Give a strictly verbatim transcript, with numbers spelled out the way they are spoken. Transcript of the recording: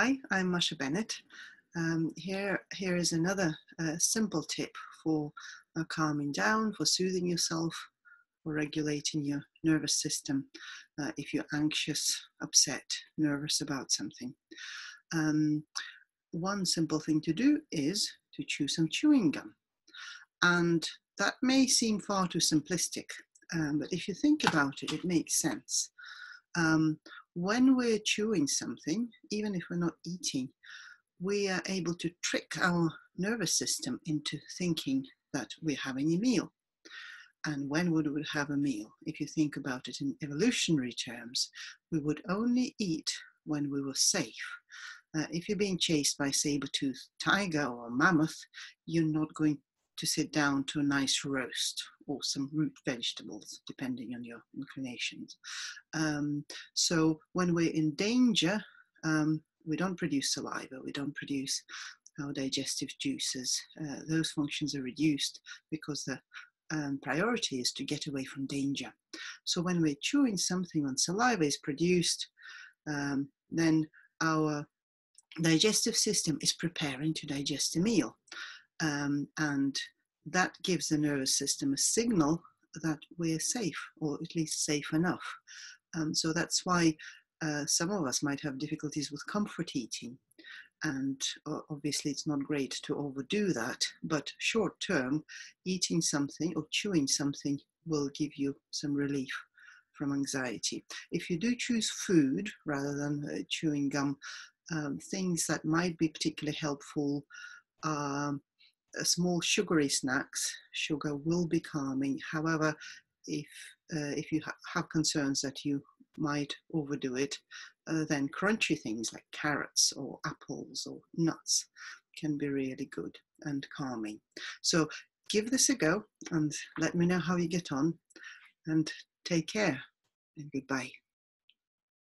Hi, I'm Masha Bennett. Um, here, here is another uh, simple tip for uh, calming down, for soothing yourself, for regulating your nervous system uh, if you're anxious, upset, nervous about something. Um, one simple thing to do is to chew some chewing gum. And that may seem far too simplistic, um, but if you think about it, it makes sense. Um, when we're chewing something, even if we're not eating, we are able to trick our nervous system into thinking that we're having a meal. And when would we have a meal? If you think about it in evolutionary terms, we would only eat when we were safe. Uh, if you're being chased by a saber-toothed tiger or mammoth, you're not going to sit down to a nice roast or some root vegetables, depending on your inclinations. Um, so when we're in danger, um, we don't produce saliva, we don't produce our digestive juices. Uh, those functions are reduced because the um, priority is to get away from danger. So when we're chewing something and saliva is produced, um, then our digestive system is preparing to digest a meal. Um, and that gives the nervous system a signal that we're safe, or at least safe enough. Um, so that's why uh, some of us might have difficulties with comfort eating. And uh, obviously it's not great to overdo that, but short term, eating something or chewing something will give you some relief from anxiety. If you do choose food rather than uh, chewing gum, um, things that might be particularly helpful are um, small sugary snacks. Sugar will be calming. However, if uh, if you ha have concerns that you might overdo it, uh, then crunchy things like carrots or apples or nuts can be really good and calming. So give this a go and let me know how you get on, and take care and goodbye.